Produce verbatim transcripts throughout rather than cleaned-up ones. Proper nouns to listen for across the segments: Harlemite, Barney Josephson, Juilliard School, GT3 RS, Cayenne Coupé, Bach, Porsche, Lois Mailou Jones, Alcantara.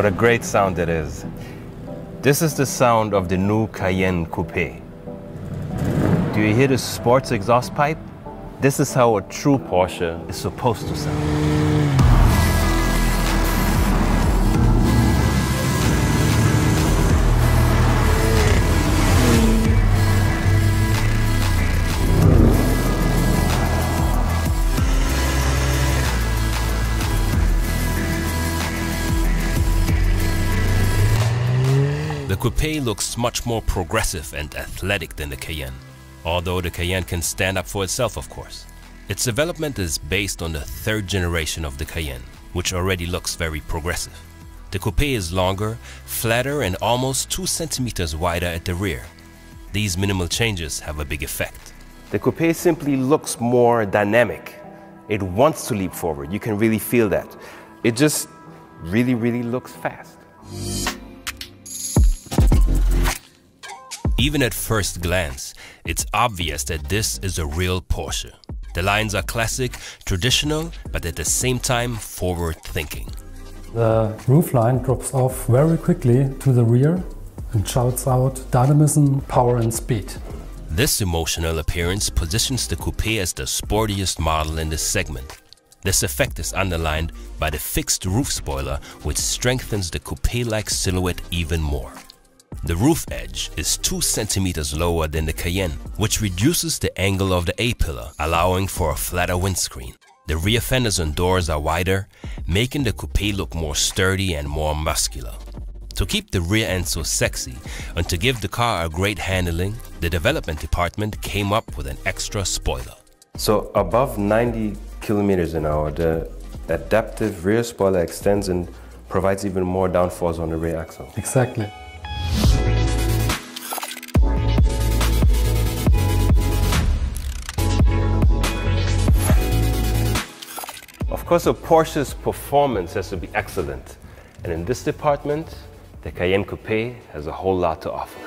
What a great sound it is. This is the sound of the new Cayenne Coupé. Do you hear the sports exhaust pipe? This is how a true Porsche is supposed to sound. The Coupé looks much more progressive and athletic than the Cayenne, although the Cayenne can stand up for itself, of course. Its development is based on the third generation of the Cayenne, which already looks very progressive. The Coupé is longer, flatter, and almost two centimeters wider at the rear. These minimal changes have a big effect. The Coupé simply looks more dynamic. It wants to leap forward. You can really feel that. It just really, really looks fast. Even at first glance, it's obvious that this is a real Porsche. The lines are classic, traditional, but at the same time forward-thinking. The roofline drops off very quickly to the rear and shouts out dynamism, power and speed. This emotional appearance positions the Coupé as the sportiest model in this segment. This effect is underlined by the fixed roof spoiler, which strengthens the Coupé-like silhouette even more. The roof edge is two centimeters lower than the Cayenne, which reduces the angle of the A-pillar, allowing for a flatter windscreen. The rear fenders and doors are wider, making the Coupé look more sturdy and more muscular. To keep the rear end so sexy and to give the car a great handling, the development department came up with an extra spoiler. So above ninety kilometers an hour, the adaptive rear spoiler extends and provides even more downforce on the rear axle. Exactly. Of course, a Porsche's performance has to be excellent, and in this department, the Cayenne Coupé has a whole lot to offer.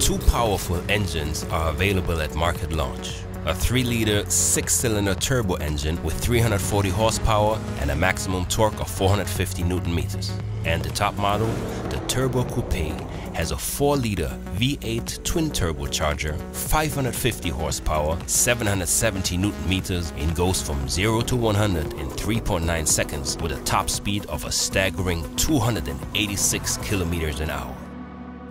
Two powerful engines are available at market launch. A three liter, six cylinder turbo engine with three hundred forty horsepower and a maximum torque of four hundred fifty newton meters. And the top model, the Turbo Coupé, has a four liter V eight twin turbocharger, five hundred fifty horsepower, seven hundred seventy newton meters, and goes from zero to one hundred in three point nine seconds with a top speed of a staggering two hundred eighty-six kilometers an hour.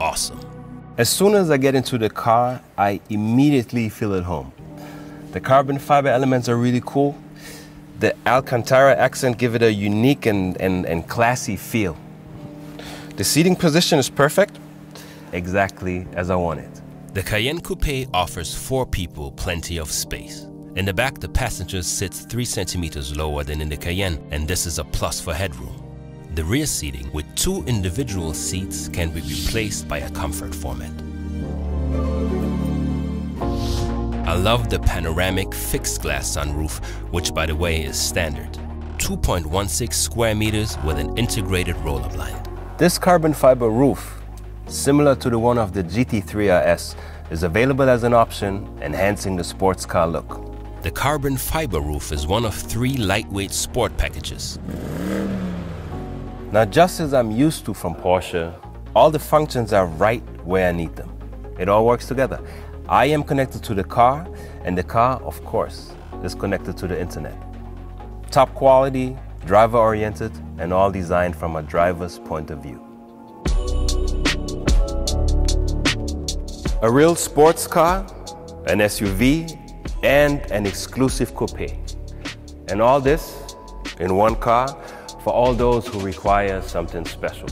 Awesome. As soon as I get into the car, I immediately feel at home. The carbon fiber elements are really cool. The Alcantara accent give it a unique and, and, and classy feel. The seating position is perfect, exactly as I want it. The Cayenne Coupé offers four people plenty of space. In the back, the passenger sits three centimeters lower than in the Cayenne, and this is a plus for headroom. The rear seating with two individual seats can be replaced by a comfort format. I love the panoramic fixed glass sunroof, which by the way is standard. two point one six square meters with an integrated roller blind. This carbon fiber roof, similar to the one of the G T three R S, is available as an option, enhancing the sports car look. The carbon fiber roof is one of three lightweight sport packages. Now, just as I'm used to from Porsche, all the functions are right where I need them. It all works together. I am connected to the car, and the car, of course, is connected to the internet. Top quality, driver-oriented, and all designed from a driver's point of view. A real sports car, an S U V, and an exclusive coupe. And all this in one car for all those who require something special.